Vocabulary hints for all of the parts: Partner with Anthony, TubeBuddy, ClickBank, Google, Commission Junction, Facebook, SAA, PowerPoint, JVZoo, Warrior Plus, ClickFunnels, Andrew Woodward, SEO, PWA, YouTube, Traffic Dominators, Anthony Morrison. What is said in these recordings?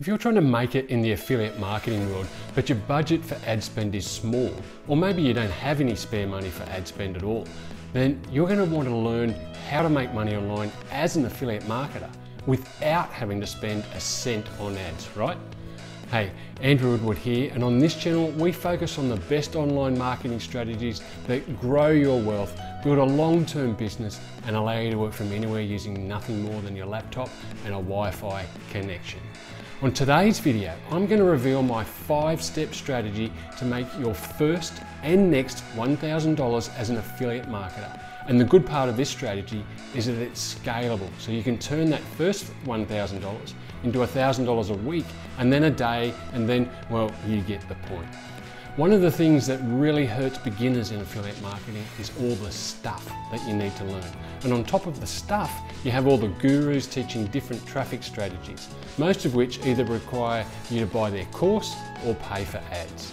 If you're trying to make it in the affiliate marketing world, but your budget for ad spend is small, or maybe you don't have any spare money for ad spend at all, then you're going to want to learn how to make money online as an affiliate marketer without having to spend a cent on ads, right? Hey, Andrew Woodward here, and on this channel, we focus on the best online marketing strategies that grow your wealth, build a long-term business, and allow you to work from anywhere using nothing more than your laptop and a Wi-Fi connection. On today's video, I'm going to reveal my 5-step strategy to make your first and next $1,000 as an affiliate marketer. And the good part of this strategy is that it's scalable, so you can turn that first $1,000 into $1,000 a week, and then a day, and then, well, you get the point. One of the things that really hurts beginners in affiliate marketing is all the stuff that you need to learn. And on top of the stuff, you have all the gurus teaching different traffic strategies, most of which either require you to buy their course or pay for ads.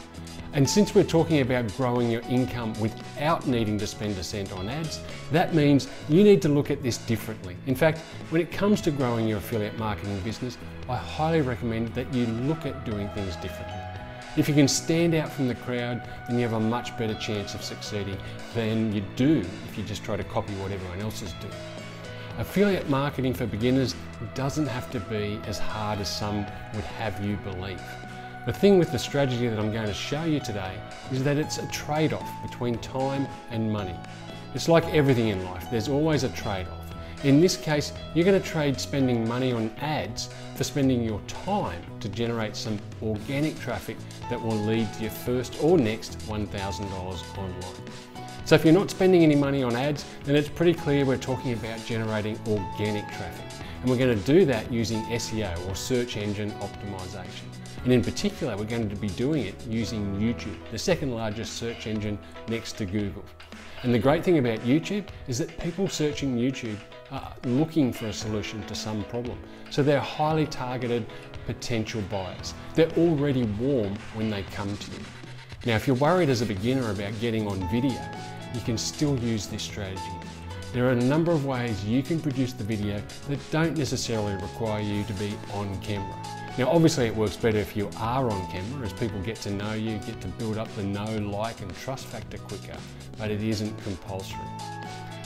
And since we're talking about growing your income without needing to spend a cent on ads, that means you need to look at this differently. In fact, when it comes to growing your affiliate marketing business, I highly recommend that you look at doing things differently. If you can stand out from the crowd, then you have a much better chance of succeeding than you do if you just try to copy what everyone else is doing. Affiliate marketing for beginners doesn't have to be as hard as some would have you believe. The thing with the strategy that I'm going to show you today is that it's a trade-off between time and money. It's like everything in life, there's always a trade-off. In this case, you're going to trade spending money on ads for spending your time to generate some organic traffic that will lead to your first or next $1,000 online. So if you're not spending any money on ads, then it's pretty clear we're talking about generating organic traffic. And we're going to do that using SEO, or search engine optimization. And in particular, we're going to be doing it using YouTube, the second largest search engine next to Google. And the great thing about YouTube is that people searching YouTube are looking for a solution to some problem. So they're highly targeted potential buyers. They're already warm when they come to you. Now, if you're worried as a beginner about getting on video, you can still use this strategy. There are a number of ways you can produce the video that don't necessarily require you to be on camera. Now, obviously it works better if you are on camera, as people get to know you, get to build up the know, like, and trust factor quicker, but it isn't compulsory.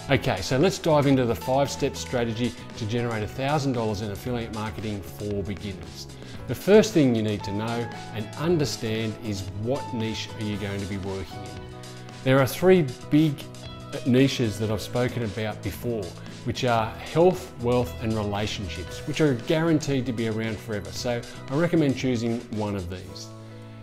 Okay, so let's dive into the 5-step strategy to generate $1,000 in affiliate marketing for beginners. The first thing you need to know and understand is what niche are you going to be working in. There are 3 big niches that I've spoken about before, which are health, wealth, and relationships, which are guaranteed to be around forever. So I recommend choosing one of these.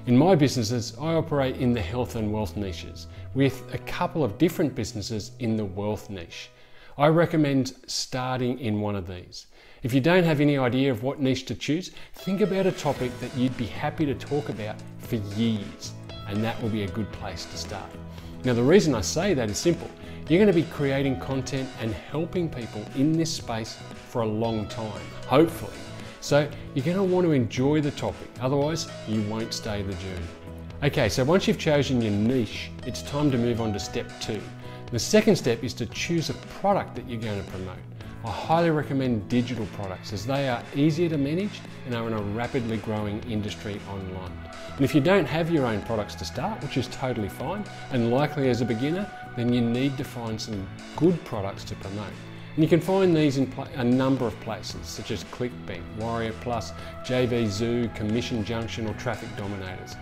In my businesses, I operate in the health and wealth niches, with a couple of different businesses in the wealth niche. I recommend starting in one of these. If you don't have any idea of what niche to choose, think about a topic that you'd be happy to talk about for years, and that will be a good place to start. Now, the reason I say that is simple. You're going to be creating content and helping people in this space for a long time, hopefully. So you're going to want to enjoy the topic, otherwise you won't stay the journey. Okay, so once you've chosen your niche, it's time to move on to step 2. The second step is to choose a product that you're going to promote. I highly recommend digital products, as they are easier to manage and are in a rapidly growing industry online. And if you don't have your own products to start, which is totally fine, and likely as a beginner, then you need to find some good products to promote. And you can find these in a number of places, such as ClickBank, Warrior Plus, JVZoo, Commission Junction, or Traffic Dominators.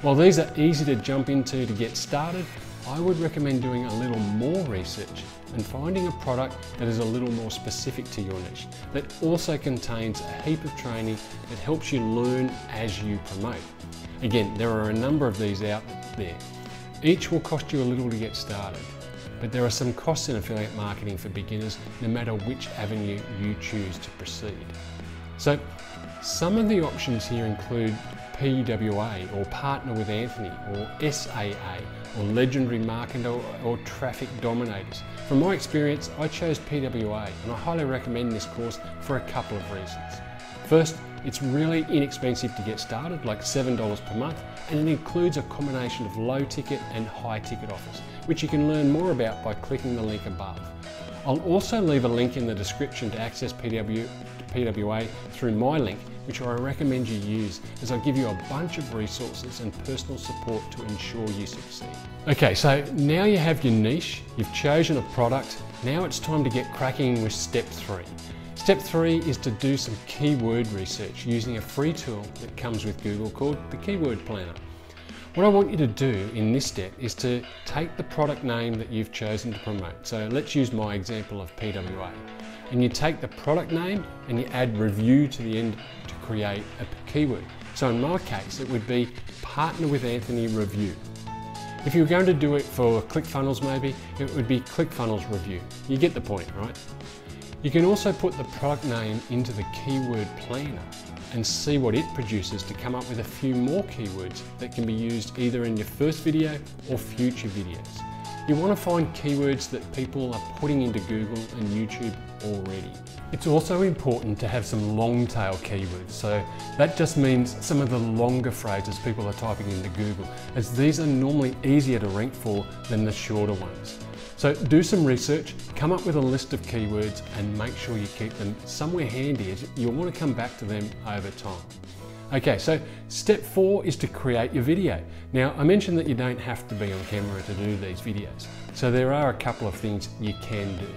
While these are easy to jump into to get started, I would recommend doing a little more research and finding a product that is a little more specific to your niche, that also contains a heap of training that helps you learn as you promote. Again, there are a number of these out there. Each will cost you a little to get started, but there are some costs in affiliate marketing for beginners, no matter which avenue you choose to proceed. So some of the options here include PWA, or Partner with Anthony, or SAA, or Legendary Marketer, or Traffic Dominators. From my experience, I chose PWA, and I highly recommend this course for a couple of reasons. First, it's really inexpensive to get started, like $7 per month, and it includes a combination of low ticket and high ticket offers, which you can learn more about by clicking the link above. I'll also leave a link in the description to access PWA through my link, which I recommend you use, as I give you a bunch of resources and personal support to ensure you succeed. Okay, so now you have your niche, you've chosen a product, now it's time to get cracking with step three. Step three is to do some keyword research using a free tool that comes with Google called the Keyword Planner. What I want you to do in this step is to take the product name that you've chosen to promote. So let's use my example of PWA. And you take the product name and you add review to the end to create a keyword. So in my case, it would be Partner with Anthony Review. If you were going to do it for ClickFunnels maybe, it would be ClickFunnels Review. You get the point, right? You can also put the product name into the keyword planner and see what it produces to come up with a few more keywords that can be used either in your first video or future videos. You want to find keywords that people are putting into Google and YouTube already. It's also important to have some long tail keywords, so that just means some of the longer phrases people are typing into Google, as these are normally easier to rank for than the shorter ones. So do some research, come up with a list of keywords and make sure you keep them somewhere handy, as you'll want to come back to them over time. Okay, so step four is to create your video. Now, I mentioned that you don't have to be on camera to do these videos, so there are a couple of things you can do.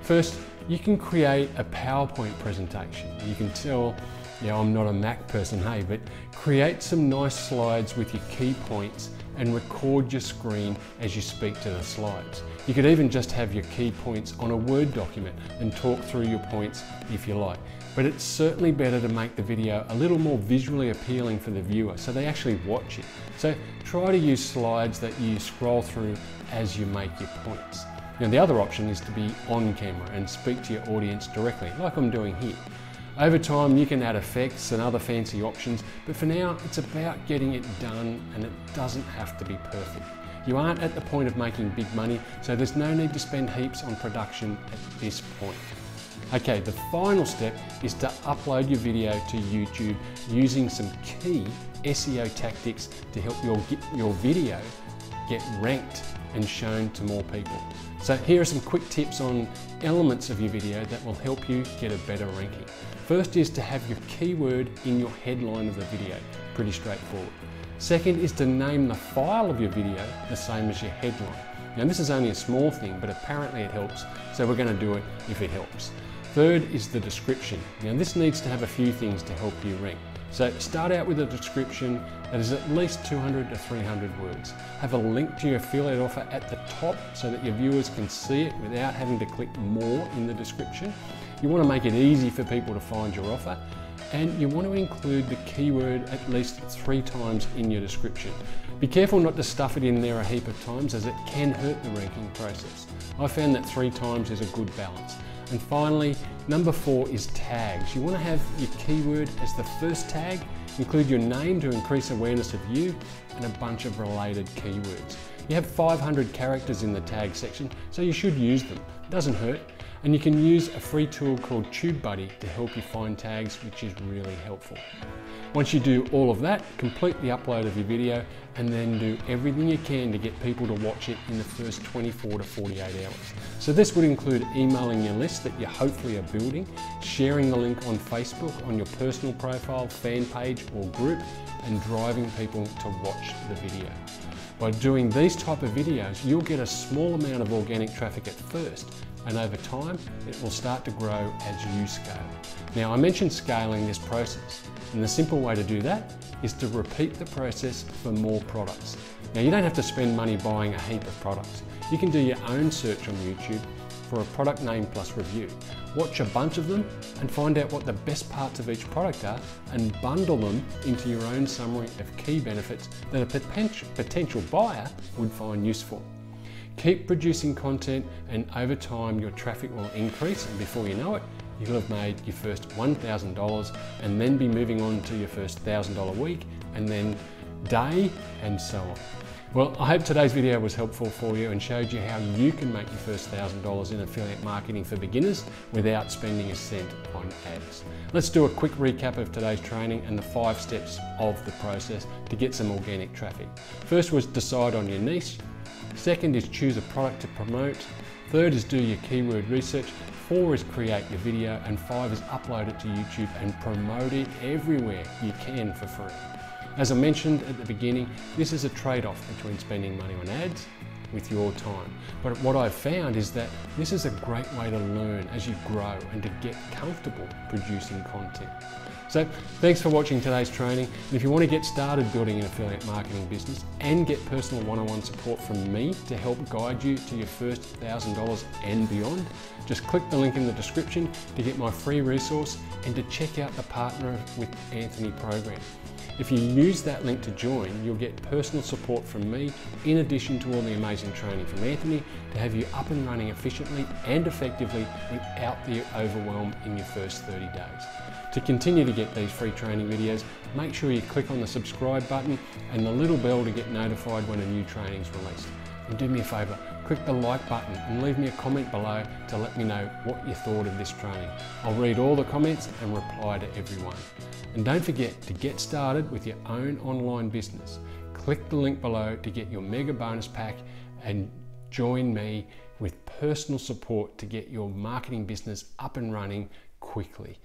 First, you can create a PowerPoint presentation. You can tell, yeah, I'm not a Mac person, hey, but create some nice slides with your key points and record your screen as you speak to the slides. You could even just have your key points on a Word document and talk through your points if you like. But it's certainly better to make the video a little more visually appealing for the viewer so they actually watch it. So try to use slides that you scroll through as you make your points. Now the other option is to be on camera and speak to your audience directly, like I'm doing here. Over time, you can add effects and other fancy options, but for now, it's about getting it done and it doesn't have to be perfect. You aren't at the point of making big money, so there's no need to spend heaps on production at this point. Okay, the final step is to upload your video to YouTube using some key SEO tactics to help your video get ranked and shown to more people. So here are some quick tips on elements of your video that will help you get a better ranking. First is to have your keyword in your headline of the video, pretty straightforward. Second is to name the file of your video the same as your headline. Now this is only a small thing, but apparently it helps, so we're going to do it if it helps. Third is the description. Now this needs to have a few things to help you rank. So start out with a description that is at least 200 to 300 words. Have a link to your affiliate offer at the top so that your viewers can see it without having to click more in the description. You want to make it easy for people to find your offer, and you want to include the keyword at least 3 times in your description. Be careful not to stuff it in there a heap of times, as it can hurt the ranking process. I found that 3 times is a good balance. And finally, number 4 is tags. You want to have your keyword as the first tag, include your name to increase awareness of you, and a bunch of related keywords. You have 500 characters in the tag section, so you should use them. It doesn't hurt. And you can use a free tool called TubeBuddy to help you find tags, which is really helpful. Once you do all of that, complete the upload of your video and then do everything you can to get people to watch it in the first 24 to 48 hours. So this would include emailing your list that you hopefully are building, sharing the link on Facebook, on your personal profile, fan page or group, and driving people to watch the video. By doing these type of videos, you'll get a small amount of organic traffic at first, and over time, it will start to grow as you scale. Now, I mentioned scaling this process, and the simple way to do that is to repeat the process for more products. Now, you don't have to spend money buying a heap of products. You can do your own search on YouTube for a product name plus review. Watch a bunch of them and find out what the best parts of each product are and bundle them into your own summary of key benefits that a potential buyer would find useful. Keep producing content and over time your traffic will increase, and before you know it, you'll have made your first $1,000 and then be moving on to your first $1,000 week and then day and so on. Well, I hope today's video was helpful for you and showed you how you can make your first $1,000 in affiliate marketing for beginners without spending a cent on ads. Let's do a quick recap of today's training and the 5 steps of the process to get some organic traffic. First was decide on your niche. Second is choose a product to promote. Third is do your keyword research. 4 is create your video, and 5 is upload it to YouTube and promote it everywhere you can for free. As I mentioned at the beginning, this is a trade-off between spending money on ads with your time. But what I've found is that this is a great way to learn as you grow and to get comfortable producing content. So thanks for watching today's training. And if you want to get started building an affiliate marketing business and get personal one-on-one support from me to help guide you to your first $1,000 and beyond, just click the link in the description to get my free resource and to check out the Partner with Anthony program. If you use that link to join, you'll get personal support from me in addition to all the amazing training from Anthony to have you up and running efficiently and effectively without the overwhelm in your first 30 days. To continue to get these free training videos, make sure you click on the subscribe button and the little bell to get notified when a new training is released. And do me a favour, click the like button and leave me a comment below to let me know what you thought of this training. I'll read all the comments and reply to everyone. And don't forget to get started with your own online business. Click the link below to get your mega bonus pack and join me with personal support to get your marketing business up and running quickly.